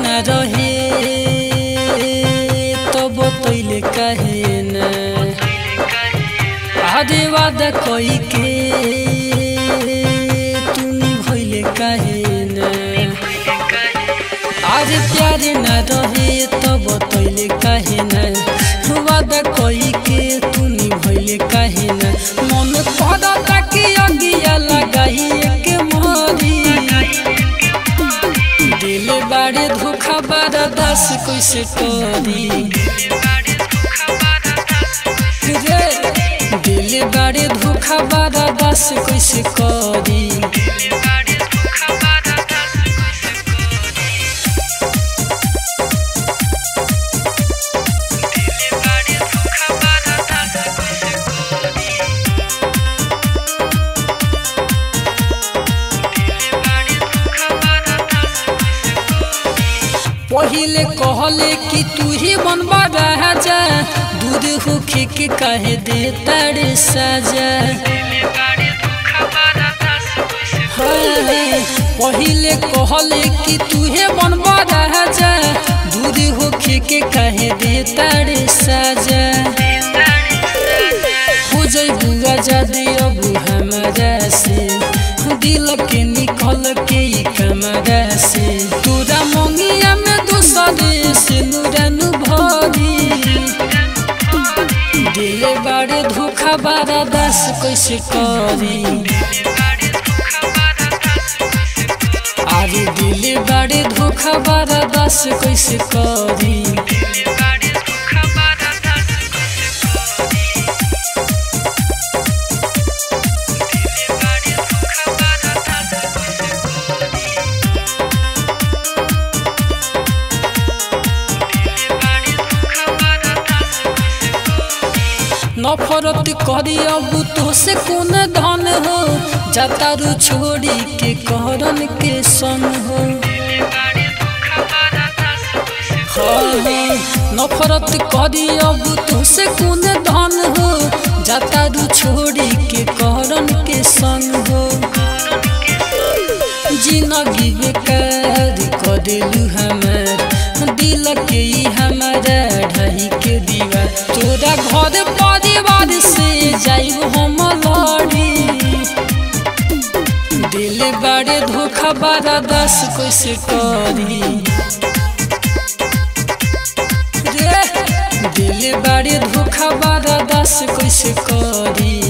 न रहे तो बतैले कहे न, अरे वादा कोई के तुनी भैले कहे न, अरे प्यार न रहे तो बतैले कहे न, वादा कोई के तुनी भैले कहे न। मन पड़ा ताकि अगिया लगाइए के मोरी दिल बाड़े धोखा बारा दास कैसे करी, दिल बाड़े धोखा बारा दास कैसे करी। पहिले कहले कि तू ही बनबा राजा, दूध होखे के कहे दे तारे साजा। पहिले कहले कि तू ही बनबा राजा, दूध होखे के कहे दे तारे साजा। हो जइबू राजा दे अब हमारा से, दिल के निकल के कमरा से, तोरा मंगिया में दूसरे से नूरानू भरी। दिल बारे धोखा बारा दास कैसे करी, अरे दिल बारे धोखा बारा दास कैसे करी। नफरत करी अब तो से कौन धन हो, जतारू छोड़ी के कहरन के सन हो। नफरत करी अब तो से कौन धन हो, जतारू छोड़ी के कहरन के सन हो। जिंदगी बेकार कर दिलू हमार, दिल के हमारा ढाई के दीवार, तोरा घर परिवार से जाइब हम लड़ी। दिल बारे धोखा बारा दास कैसे करी, दिल बारे धोखा बारा दास कैसे करी।